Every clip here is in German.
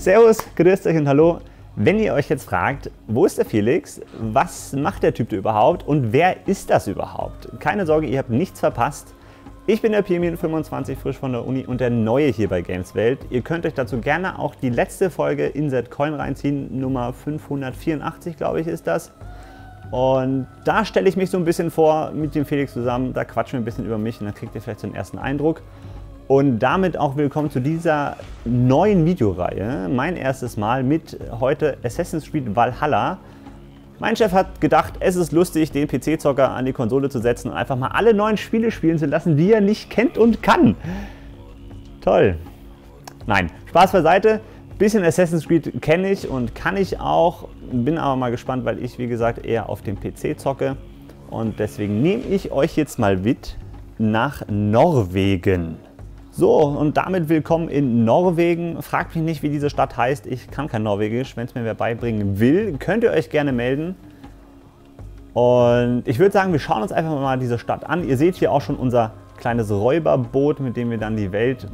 Servus, grüßt euch und hallo. Wenn ihr euch jetzt fragt, wo ist der Felix, was macht der Typ da überhaupt und wer ist das überhaupt? Keine Sorge, ihr habt nichts verpasst. Ich bin der Pirmin25, frisch von der Uni und der Neue hier bei GamesWelt. Ihr könnt euch dazu gerne auch die letzte Folge InsideCoin reinziehen, Nummer 584, glaube ich, ist das. Und da stelle ich mich so ein bisschen vor mit dem Felix zusammen, da quatschen wir ein bisschen über mich und dann kriegt ihr vielleicht so einen ersten Eindruck. Und damit auch willkommen zu dieser neuen Videoreihe. Mein erstes Mal mit heute Assassin's Creed Valhalla. Mein Chef hat gedacht, es ist lustig, den PC-Zocker an die Konsole zu setzen und einfach mal alle neuen Spiele spielen zu lassen, die er nicht kennt und kann. Toll. Nein, Spaß beiseite. Ein bisschen Assassin's Creed kenne ich und kann ich auch. Bin aber mal gespannt, weil ich, wie gesagt, eher auf dem PC zocke. Und deswegen nehme ich euch jetzt mal mit nach Norwegen. So, und damit willkommen in Norwegen. Fragt mich nicht, wie diese Stadt heißt. Ich kann kein Norwegisch. Wenn es mir wer beibringen will, könnt ihr euch gerne melden. Und ich würde sagen, wir schauen uns einfach mal diese Stadt an. Ihr seht hier auch schon unser kleines Räuberboot, mit dem wir dann die Welt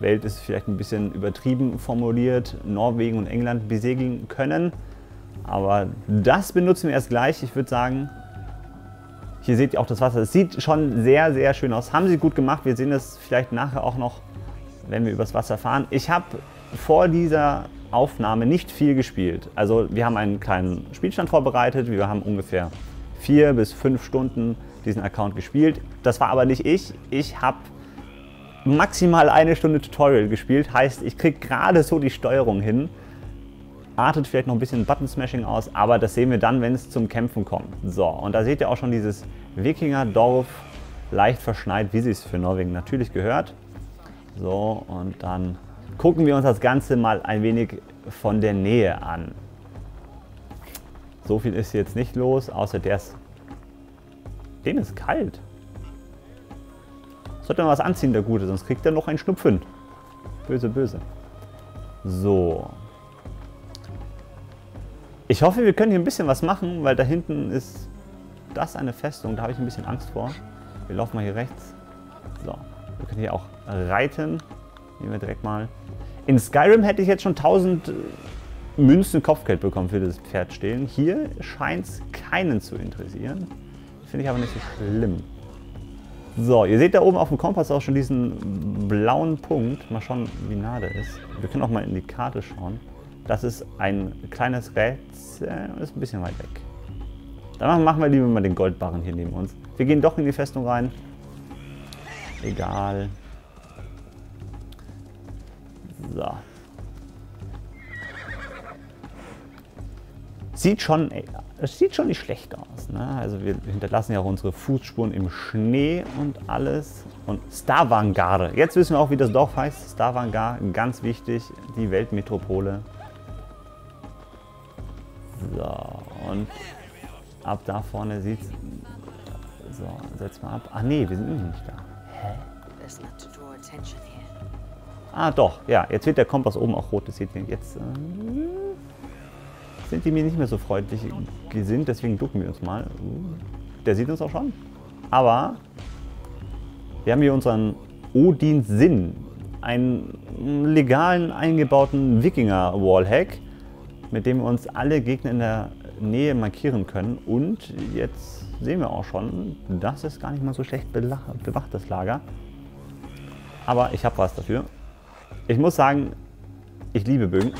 ist vielleicht ein bisschen übertrieben formuliert, Norwegen und England besegeln können. Aber das benutzen wir erst gleich. Ich würde sagen, hier seht ihr auch das Wasser. Es sieht schon sehr, sehr schön aus. Haben sie gut gemacht. Wir sehen das vielleicht nachher auch noch, wenn wir übers Wasser fahren. Ich habe vor dieser Aufnahme nicht viel gespielt. Also wir haben einen kleinen Spielstand vorbereitet. Wir haben ungefähr 4 bis 5 Stunden diesen Account gespielt. Das war aber nicht ich. Ich habe maximal 1 Stunde Tutorial gespielt. Heißt, ich kriege gerade so die Steuerung hin. Artet vielleicht noch ein bisschen Button-Smashing aus, aber das sehen wir dann, wenn es zum Kämpfen kommt. So, und da seht ihr auch schon dieses Wikingerdorf, leicht verschneit, wie sie es für Norwegen natürlich gehört. So, und dann gucken wir uns das Ganze mal ein wenig von der Nähe an. So viel ist jetzt nicht los, außer dem ist kalt. Sollte man was anziehen, der Gute, sonst kriegt er noch einen Schnupfen. Böse, böse. So. Ich hoffe, wir können hier ein bisschen was machen, weil da hinten ist das eine Festung. Da habe ich ein bisschen Angst vor. Wir laufen mal hier rechts. So, wir können hier auch reiten. Nehmen wir direkt mal. In Skyrim hätte ich jetzt schon 1000 Münzen Kopfgeld bekommen für das Pferd stehlen. Hier scheint es keinen zu interessieren. Finde ich aber nicht so schlimm. So, ihr seht da oben auf dem Kompass auch schon diesen blauen Punkt. Mal schauen, wie nah der ist. Wir können auch mal in die Karte schauen. Das ist ein kleines Rätsel, ist ein bisschen weit weg. Dann machen wir lieber mal den Goldbarren hier neben uns. Wir gehen doch in die Festung rein. Egal. So. Es sieht schon nicht schlecht aus, ne? Also wir hinterlassen ja auch unsere Fußspuren im Schnee und alles. Und Starvangar. Jetzt wissen wir auch, wie das Dorf heißt. Starvangar, ganz wichtig, die Weltmetropole. So, und ab da vorne sieht's. So, setz mal ab. Ach nee, wir sind irgendwie nicht da. Hä? Ah doch, ja, jetzt wird der Kompass oben auch rot, das seht ihr. Jetzt sind die mir nicht mehr so freundlich gesinnt, deswegen ducken wir uns mal. Der sieht uns auch schon. Aber wir haben hier unseren Odin Sinn, einen legalen eingebauten Wikinger-Wallhack, mit dem wir uns alle Gegner in der Nähe markieren können. Und jetzt sehen wir auch schon, das ist gar nicht mal so schlecht bewacht, das Lager. Aber ich habe was dafür. Ich muss sagen, ich liebe Bögen.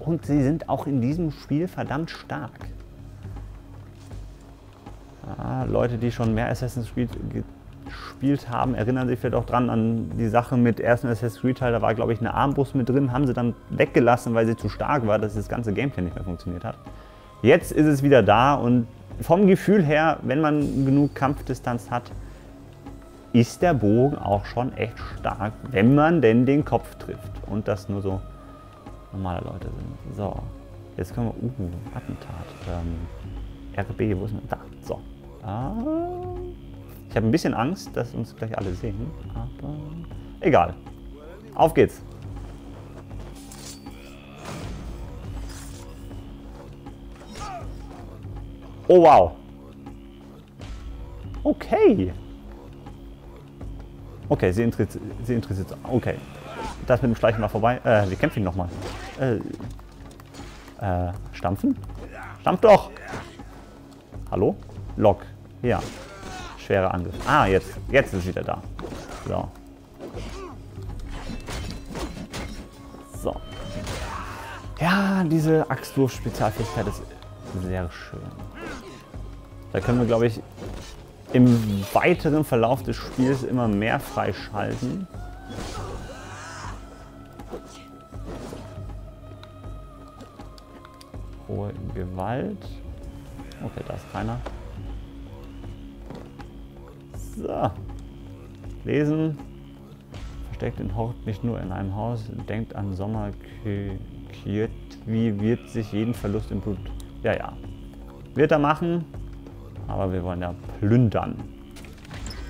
Und sie sind auch in diesem Spiel verdammt stark. Ja, Leute, die schon mehr Assassin's Creed gespielt haben, erinnern sich vielleicht auch dran an die Sache mit ersten Assassin's Creed Teil. Da war, glaube ich, eine Armbrust mit drin, haben sie dann weggelassen, weil sie zu stark war, dass das ganze Gameplay nicht mehr funktioniert hat. Jetzt ist es wieder da und vom Gefühl her, wenn man genug Kampfdistanz hat, ist der Bogen auch schon echt stark, wenn man denn den Kopf trifft und das nur so normale Leute sind. So, jetzt können wir, Attentat, RB, wo ist denn, da, so. Ich habe ein bisschen Angst, dass uns gleich alle sehen, aber egal. Auf geht's. Oh wow. Okay. Okay, sie interessiert. Okay. das mit dem Schleichen war vorbei. Wir kämpfen ihn nochmal. Stampfen? Stampf doch! Hallo? Lock. Ja. Schwerer Angriff. Ah, jetzt. Jetzt ist es wieder da. So. So. Ja, diese Axtwurf-Spezialfähigkeit ist sehr schön. Da können wir, glaube ich, im weiteren Verlauf des Spiels immer mehr freischalten. Hohe Gewalt. Okay, da ist keiner. So. Lesen. Versteckt den Hort nicht nur in einem Haus. Denkt an Sommer. Wie wird sich jeden Verlust im Blut... Ja, ja. Wird er machen. Aber wir wollen ja plündern.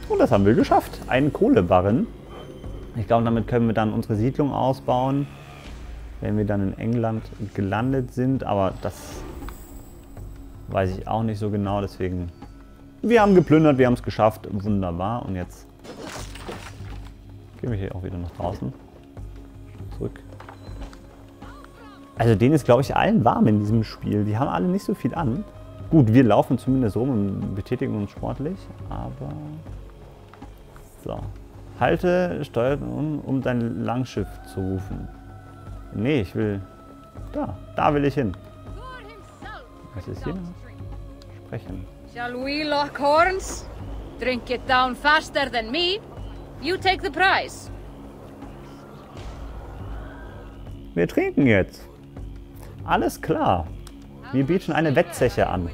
Und das haben wir geschafft. Einen Kohlebarren. Ich glaube, damit können wir dann unsere Siedlung ausbauen. Wenn wir dann in England gelandet sind. Aber das weiß ich auch nicht so genau. Deswegen... Wir haben geplündert, wir haben es geschafft. Wunderbar. Und jetzt... Gehe ich hier auch wieder nach draußen. Zurück. Also denen ist, glaube ich, allen warm in diesem Spiel. Die haben alle nicht so viel an. Gut, wir laufen zumindest rum und betätigen uns sportlich, aber... So. Halte, steuert um dein Langschiff zu rufen. Nee, ich will... Da, da will ich hin. Was ist hier? Sprechen. Shall we lock horns? Drink it down faster than me. You take the prize. Wir trinken jetzt. Alles klar. Wir bieten eine Wettzeche an.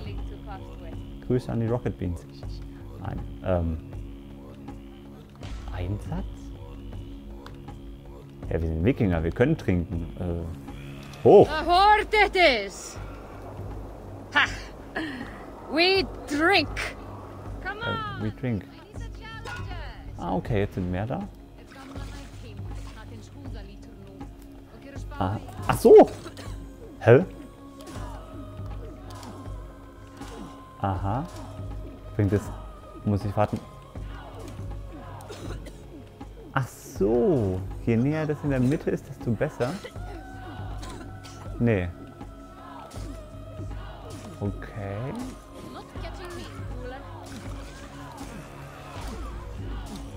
Grüße an die Rocket Beans. Nein, Einsatz? Ja, wir sind Wikinger, wir können trinken. Hoch! We drink! We drink. Ah, okay, jetzt sind mehr da. Ah, ach so! Hä? Aha. Bringt es. Muss ich warten. Ach so. Je näher das in der Mitte ist, desto besser. Nee. Okay.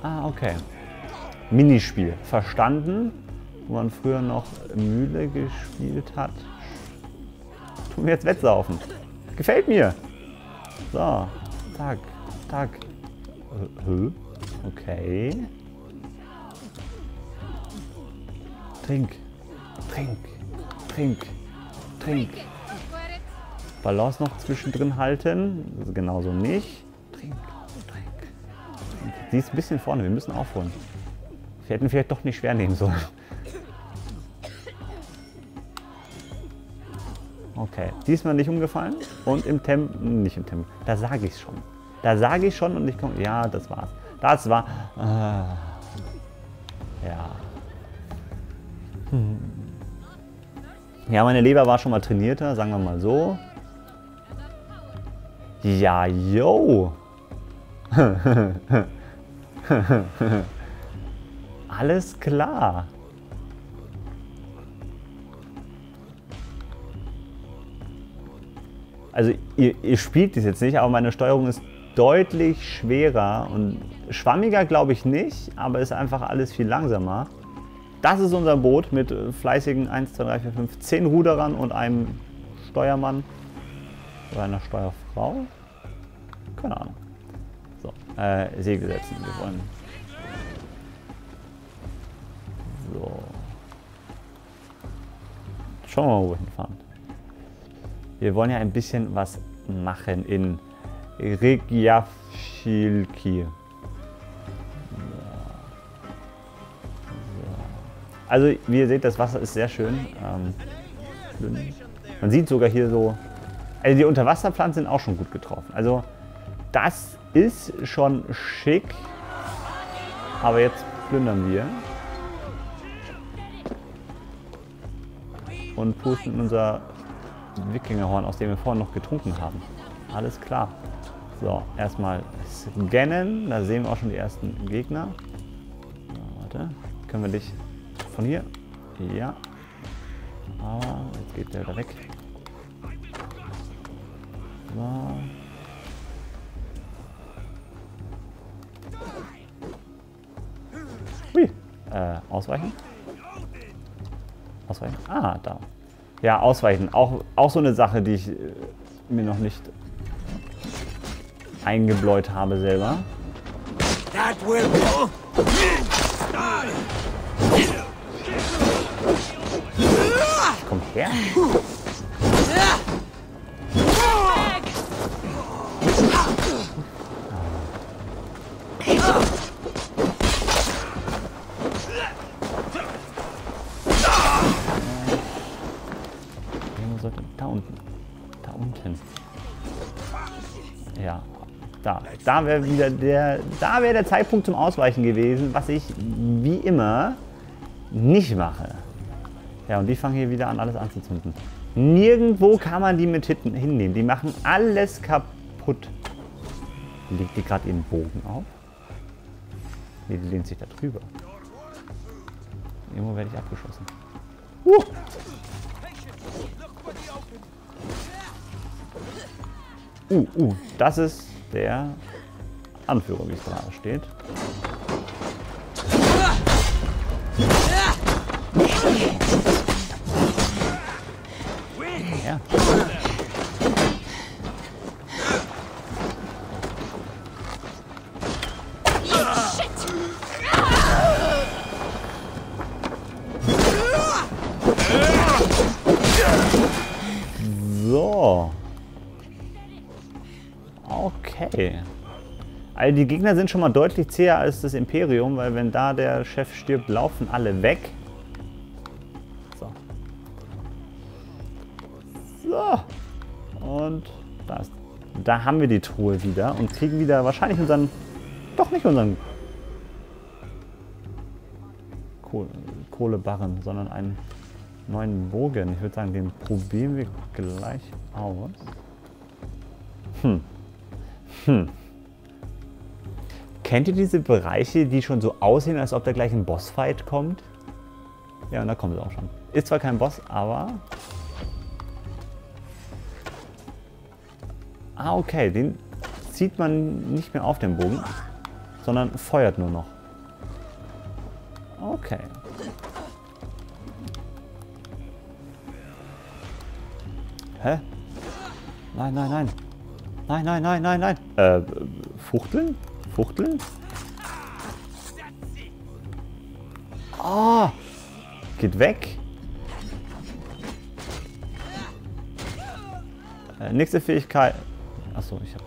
Ah, okay. Minispiel. Verstanden. Wo man früher noch Mühle gespielt hat. Tun wir jetzt wettsaufen. Gefällt mir. So, zack, zack. Okay. Trink, trink, trink, trink. Balance noch zwischendrin halten. Also genauso nicht. Trink, trink. Die ist ein bisschen vorne, wir müssen aufholen. Wir hätten vielleicht doch nicht schwer nehmen sollen. Okay, diesmal nicht umgefallen und im Tempo, nicht im Tempo, da sage ich es schon. Da sage ich schon und ich komme, ja, das war's. Das war, ja. Hm. Ja, meine Leber war schon mal trainierter, sagen wir mal so. Ja, yo. Alles klar. Also ihr spielt dies jetzt nicht, aber meine Steuerung ist deutlich schwerer und schwammiger, glaube ich nicht, aber ist einfach alles viel langsamer. Das ist unser Boot mit fleißigen 1, 2, 3, 4, 5, 10 Ruderern und einem Steuermann oder einer Steuerfrau. Keine Ahnung. So, Segel setzen, wir wollen. So. Schauen wir mal, wohin fahren. Wir wollen ja ein bisschen was machen in Reykjavik. Also wie ihr seht, das Wasser ist sehr schön. Man sieht sogar hier so, also die Unterwasserpflanzen sind auch schon gut getroffen. Also das ist schon schick, aber jetzt plündern wir. Und pusten unser Wikingerhorn, aus dem wir vorhin noch getrunken haben. Alles klar. So, erstmal scannen. Da sehen wir auch schon die ersten Gegner. Ja, warte, können wir dich von hier. Ja. Aber jetzt geht der wieder weg. So. Hui. Ausweichen. Ausweichen. Ah, da. Ja, ausweichen. Auch so eine Sache, die ich mir noch nicht eingebläut habe selber. That will komm her. Da wäre wieder der Zeitpunkt zum Ausweichen gewesen, was ich wie immer nicht mache. Ja, und die fangen hier wieder an, alles anzuzünden. Nirgendwo kann man die mit hinnehmen. Die machen alles kaputt. Legt die gerade ihren Bogen auf? Nee, die lehnt sich da drüber. Irgendwo werde ich abgeschossen. Das ist der Anführer, wie es da steht. Ja. So. Okay. Also die Gegner sind schon mal deutlich zäher als das Imperium, weil wenn da der Chef stirbt, laufen alle weg. So. So. Und da haben wir die Truhe wieder und kriegen wieder wahrscheinlich unseren... Doch nicht unseren... Kohlebarren, sondern einen neuen Bogen. Ich würde sagen, den probieren wir gleich aus. Kennt ihr diese Bereiche, die schon so aussehen, als ob da gleich ein Bossfight kommt? Ja, und da kommt es auch schon. Ist zwar kein Boss, aber... Ah, okay, den zieht man nicht mehr auf den Bogen, sondern feuert nur noch. Okay. Hä? Nein, nein, nein. Nein, nein, nein, nein, nein. Fuchteln? Fuchteln? Ah! Oh, geht weg! Nächste Fähigkeit. Achso, ich hab.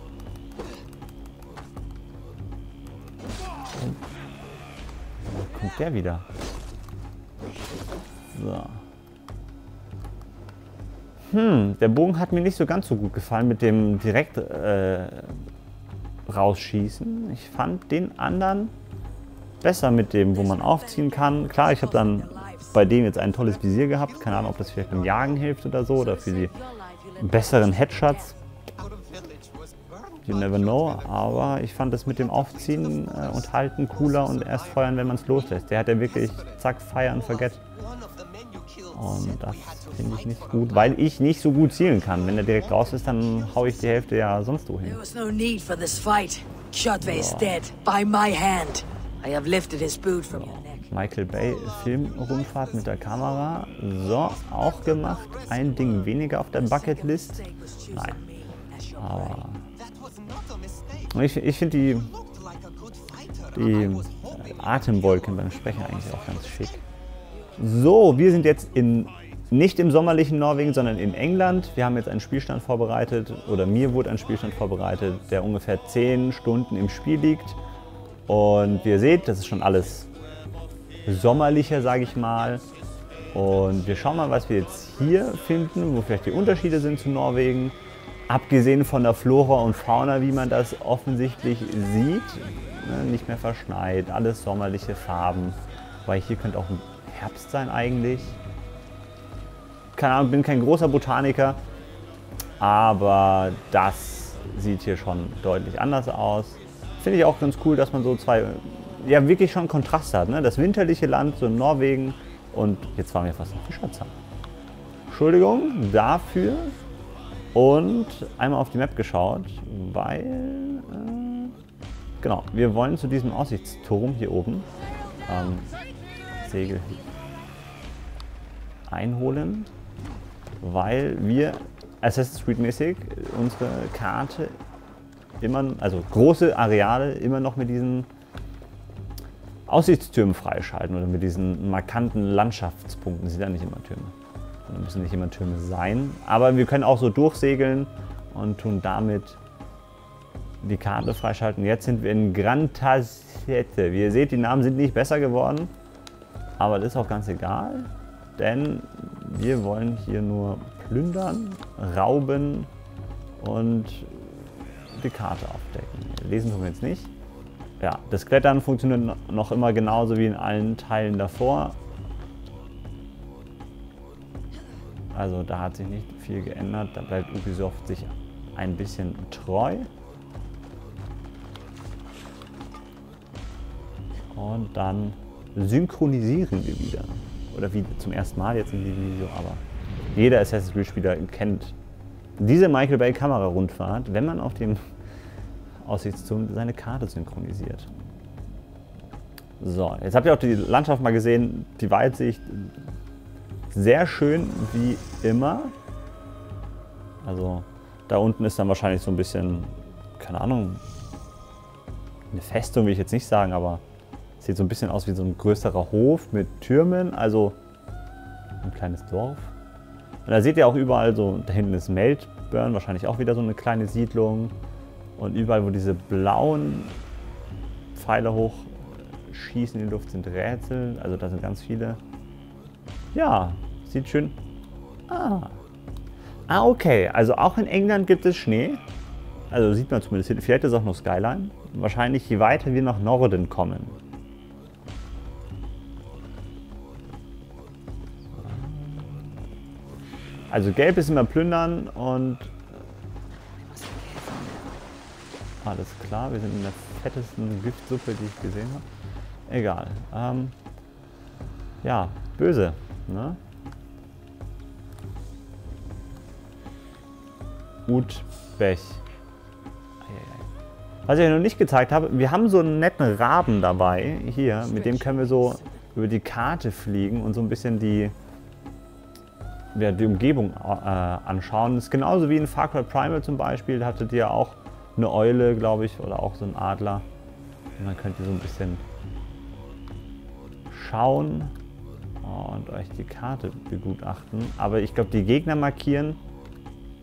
Wo kommt der wieder? So. Der Bogen hat mir nicht so ganz so gut gefallen mit dem direkt rausschießen. Ich fand den anderen besser mit dem, wo man aufziehen kann. Klar, ich habe dann bei dem jetzt ein tolles Visier gehabt. Keine Ahnung, ob das vielleicht beim Jagen hilft oder so. Oder für die besseren Headshots. You never know. Aber ich fand das mit dem Aufziehen und Halten cooler und erst feuern, wenn man es loslässt. Der hat ja wirklich zack, fire and forget. Und das finde ich nicht gut, weil ich nicht so gut zielen kann. Wenn der direkt raus ist, dann haue ich die Hälfte ja sonst wohin. So. Michael Bay Filmrundfahrt mit der Kamera. So, auch gemacht. Ein Ding weniger auf der Bucketlist. Nein. Aber ich finde die Atemwolken beim Sprechen eigentlich auch ganz schick. So, wir sind jetzt nicht im sommerlichen Norwegen, sondern in England. Wir haben jetzt einen Spielstand vorbereitet, oder mir wurde ein Spielstand vorbereitet, der ungefähr 10 Stunden im Spiel liegt. Und wie ihr seht, das ist schon alles sommerlicher, sage ich mal. Und wir schauen mal, was wir jetzt hier finden, wo vielleicht die Unterschiede sind zu Norwegen. Abgesehen von der Flora und Fauna, wie man das offensichtlich sieht. Nicht mehr verschneit, alles sommerliche Farben. Weil hier könnte auch ein Herbst sein eigentlich. Keine Ahnung, bin kein großer Botaniker, aber das sieht hier schon deutlich anders aus. Finde ich auch ganz cool, dass man so zwei, ja wirklich schon Kontraste hat. Ne? Das winterliche Land, so in Norwegen, Und jetzt war mir fast noch die Schatzzahn. Entschuldigung dafür. Und einmal auf die Map geschaut, weil... genau, wir wollen zu diesem Aussichtsturm hier oben Segel einholen, weil wir Assassin's Creed mäßig unsere Karte immer, also große Areale immer noch mit diesen Aussichtstürmen freischalten oder mit diesen markanten Landschaftspunkten. Sind ja nicht immer Türme. Da müssen nicht immer Türme sein, aber wir können auch so durchsegeln und tun damit die Karte freischalten. Jetzt sind wir in Gran Tassette. Wie ihr seht, die Namen sind nicht besser geworden, aber das ist auch ganz egal, denn wir wollen hier nur plündern, rauben und die Karte aufdecken. Lesen tun wir jetzt nicht. Ja, das Klettern funktioniert noch immer genauso wie in allen Teilen davor. Also da hat sich nicht viel geändert, da bleibt Ubisoft sich ein bisschen treu. Und dann synchronisieren wir wieder. Oder wie zum ersten Mal jetzt in diesem Video, aber jeder Assassin's Creed Spieler kennt diese Michael Bay Kamera-Rundfahrt, wenn man auf dem Aussichtsturm seine Karte synchronisiert. So, jetzt habt ihr auch die Landschaft mal gesehen, die Weitsicht. Sehr schön wie immer. Also da unten ist dann wahrscheinlich so ein bisschen, keine Ahnung, eine Festung will ich jetzt nicht sagen, aber sieht so ein bisschen aus wie so ein größerer Hof mit Türmen, also ein kleines Dorf. Und da seht ihr auch überall so, da hinten ist Melbourne, wahrscheinlich auch wieder so eine kleine Siedlung. Und überall, wo diese blauen Pfeile hochschießen in die Luft, sind Rätsel, also da sind ganz viele. Ja, sieht schön. Ah, okay, also auch in England gibt es Schnee. Also sieht man zumindest hin, vielleicht ist auch noch Skyline. Wahrscheinlich je weiter wir nach Norden kommen. Also gelb ist immer plündern und alles klar, wir sind in der fettesten Giftsuppe, die ich gesehen habe. Egal. Ja, böse, ne? Gut, Pech. Was ich euch noch nicht gezeigt habe, wir haben so einen netten Raben dabei, hier, mit dem können wir so über die Karte fliegen und so ein bisschen die Umgebung anschauen. Das ist genauso wie in Far Cry Primal zum Beispiel, da hattet ihr auch eine Eule, glaube ich, oder auch so ein Adler. Und dann könnt ihr so ein bisschen schauen und euch die Karte begutachten. Aber ich glaube, die Gegner markieren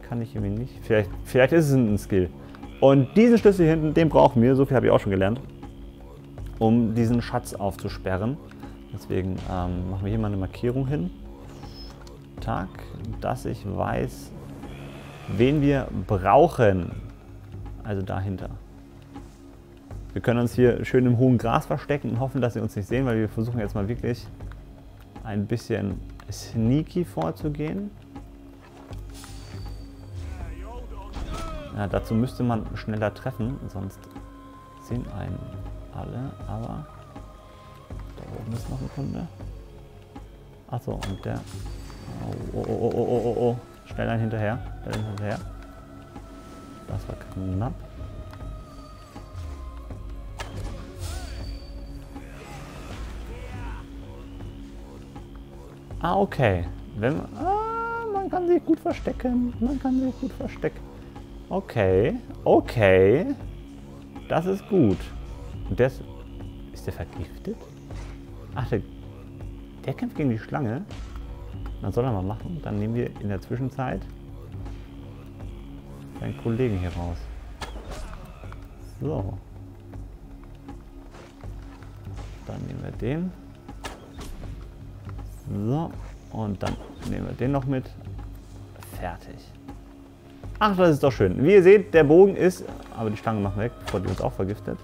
kann ich irgendwie nicht. Vielleicht ist es ein Skill. Und diesen Schlüssel hier hinten, den brauchen wir, so viel habe ich auch schon gelernt, um diesen Schatz aufzusperren. Deswegen machen wir hier mal eine Markierung hin. Tag, dass ich weiß, wen wir brauchen. Also dahinter. Wir können uns hier schön im hohen Gras verstecken und hoffen, dass sie uns nicht sehen, weil wir versuchen jetzt mal wirklich ein bisschen sneaky vorzugehen. Ja, dazu müsste man schneller treffen, sonst sehen einen alle, aber da oben ist noch ein Kunde. Achso, und der... Oh. Schnell einen hinterher. Das war knapp. Ah, okay. Man kann sich gut verstecken. Okay. Das ist gut. Und der ist der vergiftet? Ach, der kämpft gegen die Schlange. Dann soll er mal machen. Dann nehmen wir in der Zwischenzeit seinen Kollegen hier raus. So. Dann nehmen wir den. So. Und dann nehmen wir den noch mit. Fertig. Ach, das ist doch schön. Wie ihr seht, der Bogen ist... Aber die Schlange machen wir weg, bevor die uns auch vergiftet.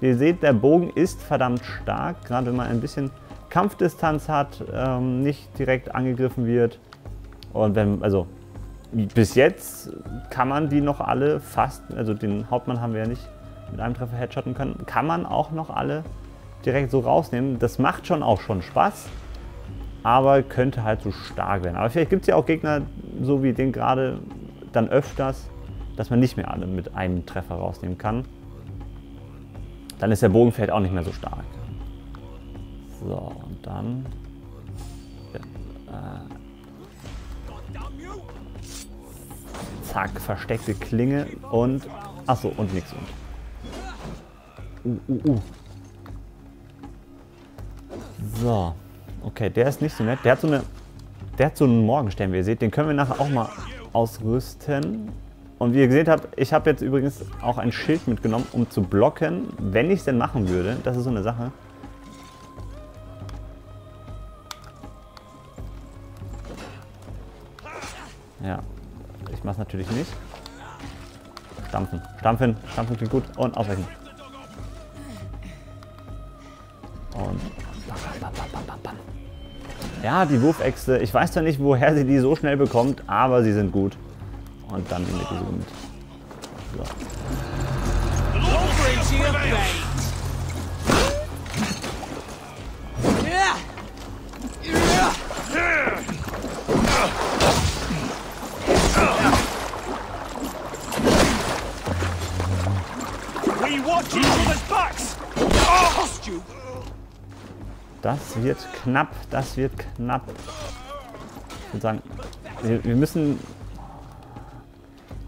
Wie ihr seht, der Bogen ist verdammt stark. Gerade wenn man ein bisschen Kampfdistanz hat, nicht direkt angegriffen wird. Und wenn... Also... Bis jetzt kann man die noch alle fast, also den Hauptmann haben wir ja nicht mit einem Treffer headshotten können, kann man auch noch alle direkt so rausnehmen. Das macht schon auch Spaß, aber könnte halt so stark werden. Aber vielleicht gibt es ja auch Gegner, so wie den gerade, dann öfters, dass man nicht mehr alle mit einem Treffer rausnehmen kann. Dann ist der Bogen vielleicht auch nicht mehr so stark. So, und dann... zack, versteckte Klinge und... achso, und nix und. So. Okay, der ist nicht so nett. Der hat so einen Morgenstern, wie ihr seht. Den können wir nachher auch mal ausrüsten. Und wie ihr gesehen habt, ich habe jetzt übrigens auch ein Schild mitgenommen, um zu blocken, wenn ich es denn machen würde. Das ist so eine Sache. Ja, ich mache es natürlich nicht. Stampfen, stampfen, stampfen klingt gut und ausweichen. Und bam, bam, bam, bam, bam, bam. Ja, die Wurfäxte, ich weiß ja nicht, woher sie die so schnell bekommt, aber sie sind gut. Und dann nehmen wir diese mit. So. Das wird knapp, das wird knapp. Ich würde sagen, wir müssen...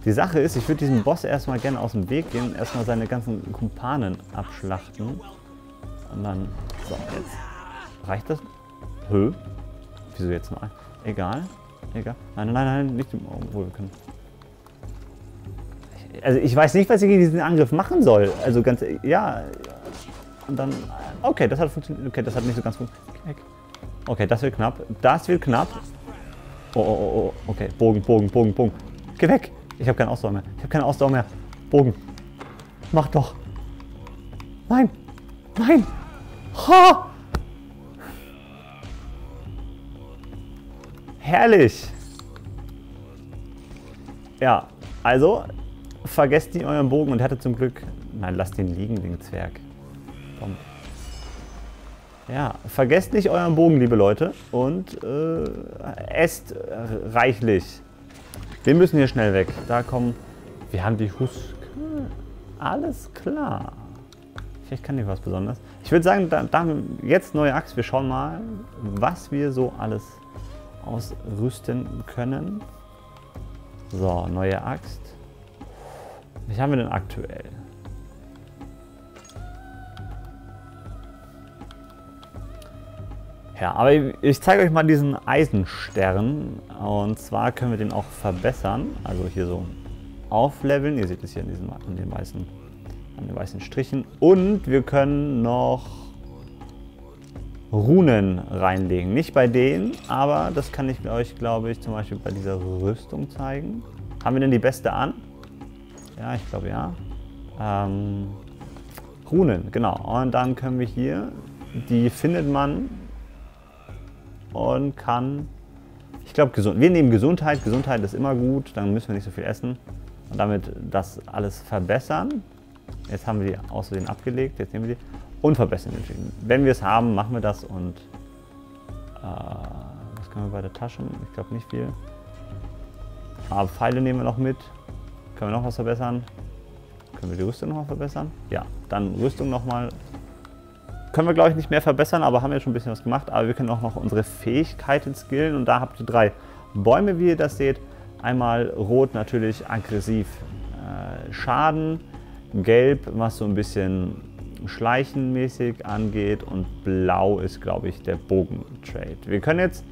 Die Sache ist, ich würde diesem Boss erstmal gerne aus dem Weg gehen, erstmal seine ganzen Kumpanen abschlachten. Und dann... So, jetzt. Reicht das? Hö? Wieso jetzt nur ein? Egal. Egal. Nein, nein, nein, nicht im Auge. Obwohl, wir können... Also ich weiß nicht, was ich gegen diesen Angriff machen soll. Also ganz... Ja... Und dann... Okay, das hat funktioniert. Okay, das hat nicht so ganz funktioniert. Okay, das wird knapp. Das wird knapp. Oh, oh, oh, okay. Bogen, Bogen, Bogen, Bogen. Geh weg! Ich habe keine Ausdauer mehr. Ich habe keine Ausdauer mehr. Bogen. Mach doch. Nein. Nein. Ha! Herrlich. Ja, also vergesst nicht euren Bogen und hatte zum Glück... Nein, lasst den liegen, den Zwerg. Komm. Ja, vergesst nicht euren Bogen, liebe Leute. Und esst reichlich. Wir müssen hier schnell weg. Da kommen... Wir haben die Huske. Alles klar. Vielleicht kann ich was Besonderes. Ich würde sagen, da haben wir jetzt neue Axt. Wir schauen mal, was wir so alles ausrüsten können. So, neue Axt. Was haben wir denn aktuell? Ja, aber ich zeige euch mal diesen Eisenstern und zwar können wir den auch verbessern, also hier so aufleveln, ihr seht es hier an den weißen Strichen und wir können noch Runen reinlegen, nicht bei denen, aber das kann ich euch glaube ich zum Beispiel bei dieser Rüstung zeigen. Haben wir denn die beste an? Ja, ich glaube ja. Runen, genau, und dann können wir hier, die findet man und kann, ich glaube, gesund. Wir nehmen Gesundheit. Gesundheit ist immer gut, dann müssen wir nicht so viel essen. Und damit das alles verbessern. Jetzt haben wir die außerdem abgelegt, jetzt nehmen wir die und verbessern natürlich. Wenn wir es haben, machen wir das und was können wir bei der Tasche? Ich glaube nicht viel. Aber Pfeile nehmen wir noch mit. Können wir noch was verbessern? Können wir die Rüstung noch mal verbessern? Ja, dann Rüstung nochmal. Können wir, glaube ich, nicht mehr verbessern, aber haben ja schon ein bisschen was gemacht. Aber wir können auch noch unsere Fähigkeiten skillen. Und da habt ihr 3 Bäume, wie ihr das seht. Einmal rot natürlich aggressiv Schaden. Gelb, was so ein bisschen schleichenmäßig angeht. Und blau ist, glaube ich, der Bogentrade. Wir können jetzt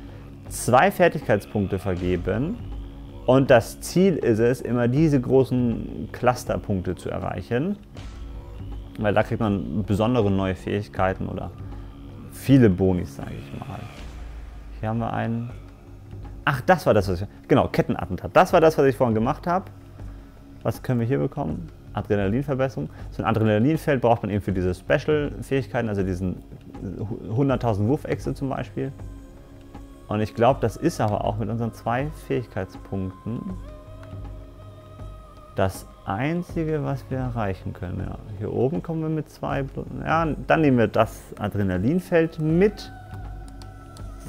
2 Fertigkeitspunkte vergeben. Und das Ziel ist es, immer diese großen Clusterpunkte zu erreichen. Weil da kriegt man besondere neue Fähigkeiten oder viele Bonis, sage ich mal. Hier haben wir einen... Ach, das war das, was ich... Genau, Kettenattentat. Das war das, was ich vorhin gemacht habe. Was können wir hier bekommen? Adrenalinverbesserung. So ein Adrenalinfeld braucht man eben für diese Special-Fähigkeiten, also diesen 100.000 Wurfäxte zum Beispiel. Und ich glaube, das ist aber auch mit unseren 2 Fähigkeitspunkten das Einzige, was wir erreichen können. Ja, hier oben kommen wir mit 2. Ja, dann nehmen wir das Adrenalinfeld mit.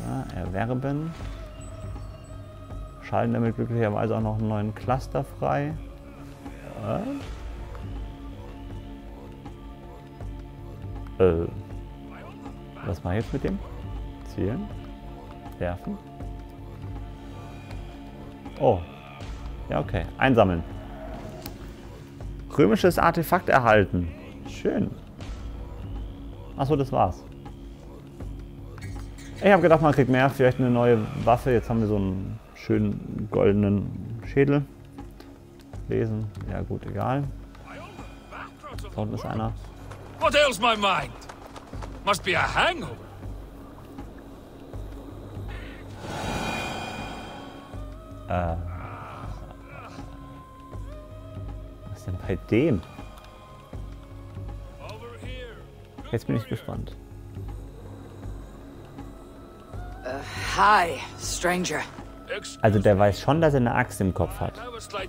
Ja, erwerben. Schalten damit glücklicherweise auch noch einen neuen Cluster frei. Ja. Was mache ich jetzt mit dem? Zielen. Werfen. Oh. Ja, okay. Einsammeln. Römisches Artefakt erhalten. Schön. Achso, das war's. Ich habe gedacht, man kriegt mehr. Vielleicht eine neue Waffe. Jetzt haben wir so einen schönen goldenen Schädel. Lesen. Ja gut, egal. Da unten ist einer. What ails my mind? Must be a hangover. Was denn bei dem? Jetzt bin ich gespannt. Hi, stranger. Also der weiß schon, dass er eine Axt im Kopf hat. Alles klar.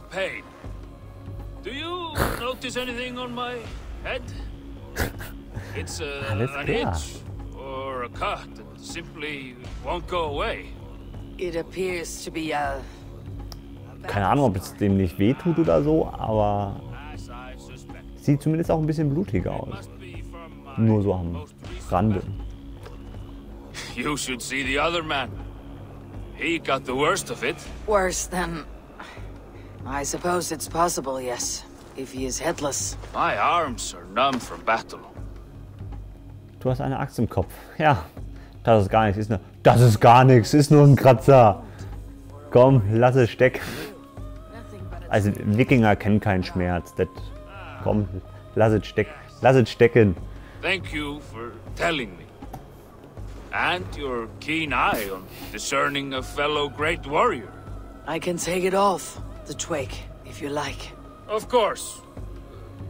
Keine Ahnung, ob es dem nicht wehtut oder so, aber sieht zumindest auch ein bisschen blutiger aus. Nur so am Rande. You should see the other man. He got the worst of it. Worse than I suppose it's possible, yes. If he is headless. My arms are numb from battle. Du hast eine Axt im Kopf. Ja, das ist gar nichts. Das ist gar nichts. Ist nur ein Kratzer. Komm, lass es stecken. Also Wikinger kennen keinen Schmerz. Das, komm, lass es stecken. Lass es stecken. Thank you for telling me. And your keen eye on discerning a fellow great warrior. I can take it off, the twig, if you like. Of course.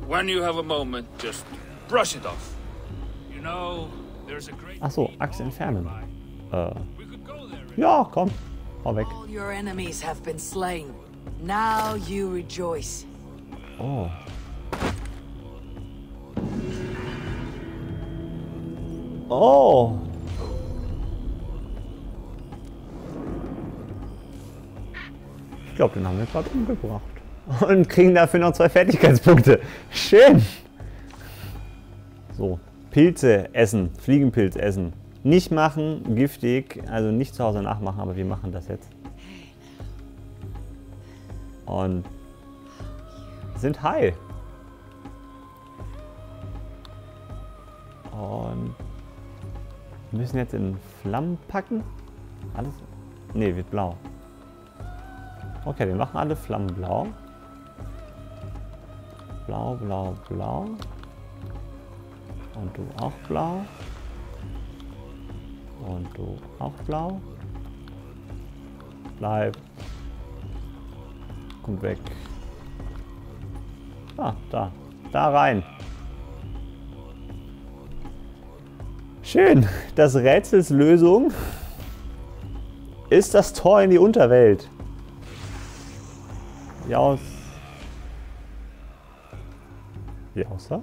When you have a moment, just brush it off. You know, there's a great... Achso, Axt entfernen. Ja, komm. Hau weg. All your enemies have been slain. Now you rejoice. Oh. Oh. Ich glaube, den haben wir gerade umgebracht. Und kriegen dafür noch 2 Fertigkeitspunkte. Schön. So, Pilze essen, Fliegenpilz essen. Nicht machen, giftig, also nicht zu Hause nachmachen, aber wir machen das jetzt. Und sind heil. Und müssen jetzt in Flammen packen. Alles? Ne, wird blau. Okay, wir machen alle Flammen blau. Blau, blau, blau. Und du auch blau. Und du auch blau. Bleib. Kommt weg. Ah, da. Da rein. Schön. Das Rätsels Lösung ist das Tor in die Unterwelt. Jaus. Jausa?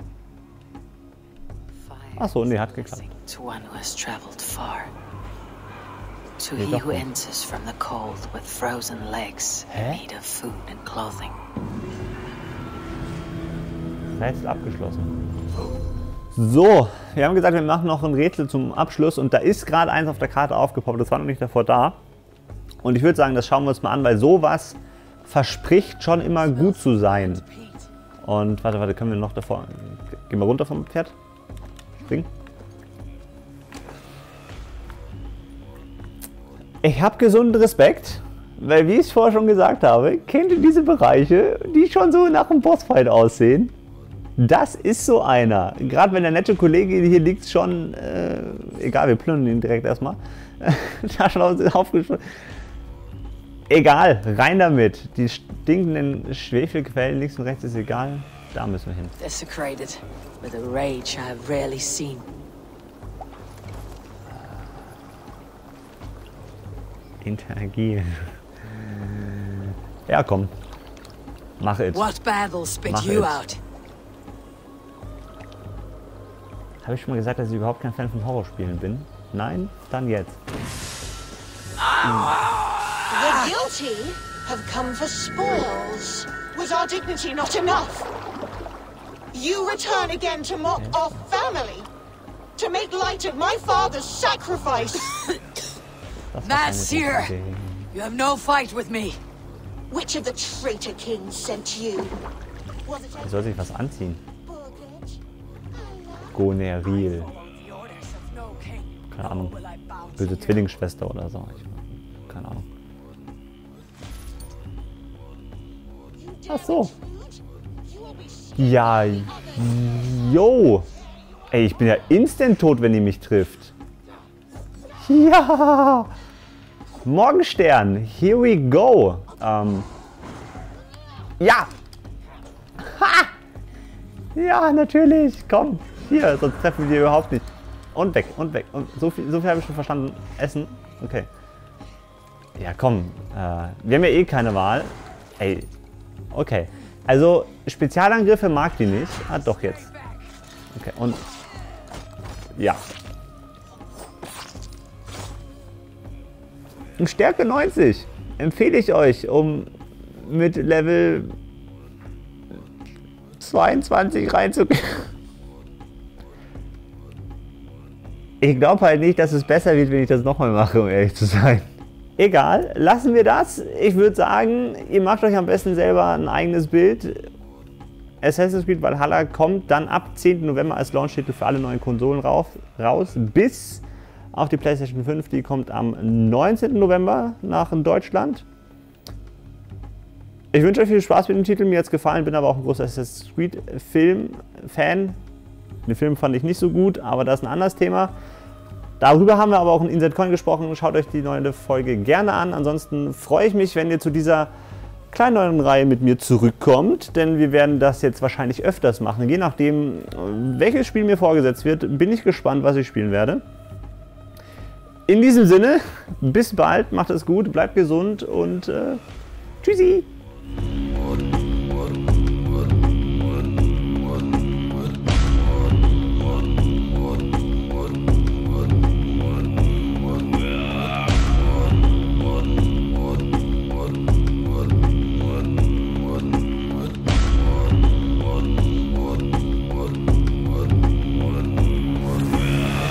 Achso, nee, hat geklappt. Hä? Rätsel abgeschlossen. So, wir haben gesagt, wir machen noch ein Rätsel zum Abschluss und da ist gerade eins auf der Karte aufgepoppt, das war noch nicht davor da. Und ich würde sagen, das schauen wir uns mal an, weil sowas verspricht schon immer gut zu sein. Und warte, warte, können wir noch davor... Gehen wir runter vom Pferd. Springen. Ich habe gesunden Respekt, weil wie ich es vorher schon gesagt habe, kennt ihr diese Bereiche, die schon so nach einem Bossfight aussehen? Das ist so einer. Gerade wenn der nette Kollege hier liegt, schon... egal, wir plündern ihn direkt erstmal. Da schon aufgesprungen. Egal, rein damit. Die stinkenden Schwefelquellen links und rechts ist egal. Da müssen wir hin. Desecrated with a rage I have rarely seen. Interagieren. Ja, komm. Mach es. What battle spit you out? Habe ich schon mal gesagt, dass ich überhaupt kein Fan von Horrorspielen bin? Nein? Dann jetzt. The guilty have come for spoils. Was our dignity not enough? You return again to mock our family, to make light of my father's sacrifice. Master, you have no fight with me. Which of the traitor kings sent you? Er soll sich was anziehen. Goneril. Keine Ahnung. Böse Zwillingsschwester oder so. Keine Ahnung. Ach so. Ja, yo. Ey, ich bin ja instant tot, wenn die mich trifft. Ja. Morgenstern, here we go. Ja. Ha! Ja, natürlich. Komm, hier, sonst treffen wir die überhaupt nicht. Und weg, und weg. Und so viel habe ich schon verstanden. Essen, okay. Ja, komm. Wir haben ja eh keine Wahl. Ey, okay. Also, Spezialangriffe mag die nicht. Ah, doch jetzt. Okay, und... Ja. Stärke 90 empfehle ich euch, um mit Level 22 reinzugehen. Ich glaube halt nicht, dass es besser wird, wenn ich das nochmal mache, um ehrlich zu sein. Egal, lassen wir das. Ich würde sagen, ihr macht euch am besten selber ein eigenes Bild. Assassin's Creed Valhalla kommt dann ab 10. November als Launch-Titel für alle neuen Konsolen raus, bis auf die PlayStation 5. Die kommt am 19. November nach Deutschland. Ich wünsche euch viel Spaß mit dem Titel. Mir hat es gefallen, bin aber auch ein großer Assassin's Creed Film-Fan. Den Film fand ich nicht so gut, aber das ist ein anderes Thema. Darüber haben wir aber auch in InsideCoin gesprochen. Schaut euch die neue Folge gerne an. Ansonsten freue ich mich, wenn ihr zu dieser kleinen neuen Reihe mit mir zurückkommt, denn wir werden das jetzt wahrscheinlich öfters machen. Je nachdem, welches Spiel mir vorgesetzt wird, bin ich gespannt, was ich spielen werde. In diesem Sinne, bis bald, macht es gut, bleibt gesund und tschüssi!